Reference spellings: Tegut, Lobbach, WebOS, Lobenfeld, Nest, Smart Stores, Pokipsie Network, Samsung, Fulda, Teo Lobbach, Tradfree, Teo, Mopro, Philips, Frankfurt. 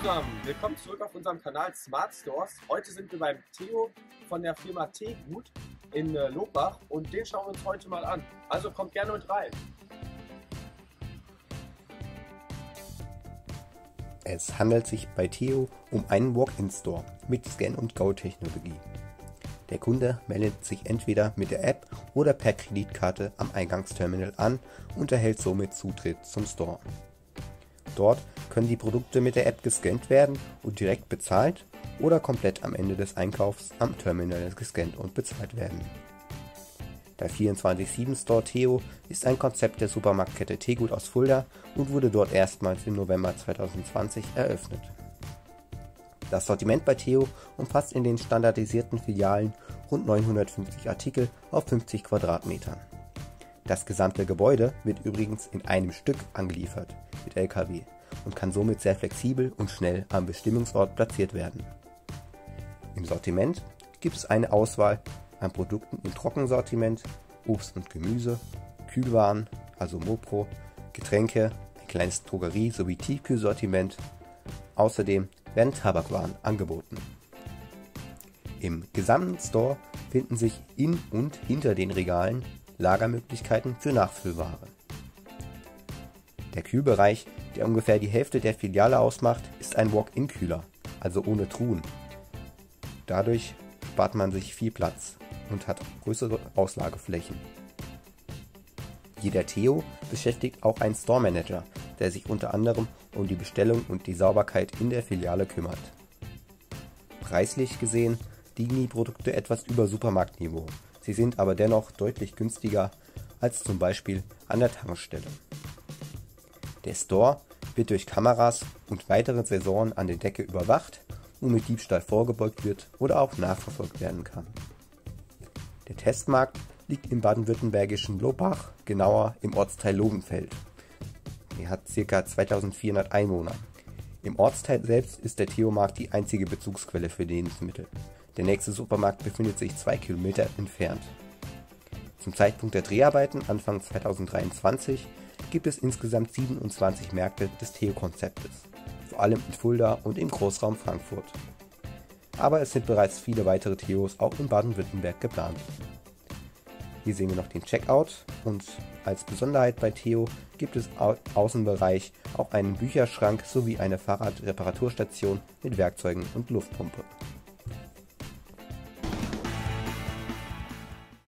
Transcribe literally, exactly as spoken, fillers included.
Zusammen. Willkommen zurück auf unserem Kanal Smart Stores. Heute sind wir beim Theo von der Firma Tegut in Lobbach und den schauen wir uns heute mal an. Also kommt gerne mit rein. Es handelt sich bei Theo um einen Walk-in-Store mit Scan- und Go-Technologie. Der Kunde meldet sich entweder mit der App oder per Kreditkarte am Eingangsterminal an und erhält somit Zutritt zum Store. Dort können die Produkte mit der App gescannt werden und direkt bezahlt oder komplett am Ende des Einkaufs am Terminal gescannt und bezahlt werden. Der vierundzwanzig sieben Store Teo ist ein Konzept der Supermarktkette Tegut aus Fulda und wurde dort erstmals im November zweitausendzwanzig eröffnet. Das Sortiment bei Teo umfasst in den standardisierten Filialen rund neunhundertfünfzig Artikel auf fünfzig Quadratmetern. Das gesamte Gebäude wird übrigens in einem Stück angeliefert mit L K W und kann somit sehr flexibel und schnell am Bestimmungsort platziert werden. Im Sortiment gibt es eine Auswahl an Produkten im Trockensortiment, Obst und Gemüse, Kühlwaren, also Mopro, Getränke, ein kleines Drogerie- sowie Tiefkühlsortiment. Außerdem werden Tabakwaren angeboten. Im gesamten Store finden sich in und hinter den Regalen Lagermöglichkeiten für Nachfüllware. Der Kühlbereich, der ungefähr die Hälfte der Filiale ausmacht, ist ein Walk-in-Kühler, also ohne Truhen. Dadurch spart man sich viel Platz und hat größere Auslageflächen. Jeder Teo beschäftigt auch einen Store-Manager, der sich unter anderem um die Bestellung und die Sauberkeit in der Filiale kümmert. Preislich gesehen liegen die Produkte etwas über Supermarktniveau. Sie sind aber dennoch deutlich günstiger als zum Beispiel an der Tankstelle. Der Store wird durch Kameras und weitere Sensoren an der Decke überwacht, womit Diebstahl vorgebeugt wird oder auch nachverfolgt werden kann. Der Testmarkt liegt im baden-württembergischen Lobbach, genauer im Ortsteil Lobenfeld. Er hat ca. zweitausendvierhundert Einwohner. Im Ortsteil selbst ist der Teomarkt die einzige Bezugsquelle für Lebensmittel. Der nächste Supermarkt befindet sich zwei Kilometer entfernt. Zum Zeitpunkt der Dreharbeiten, Anfang zweitausenddreiundzwanzig, gibt es insgesamt siebenundzwanzig Märkte des Theo-Konzeptes, vor allem in Fulda und im Großraum Frankfurt. Aber es sind bereits viele weitere Theos auch in Baden-Württemberg geplant. Hier sehen wir noch den Checkout und als Besonderheit bei Theo gibt es im Außenbereich auch einen Bücherschrank sowie eine Fahrradreparaturstation mit Werkzeugen und Luftpumpe.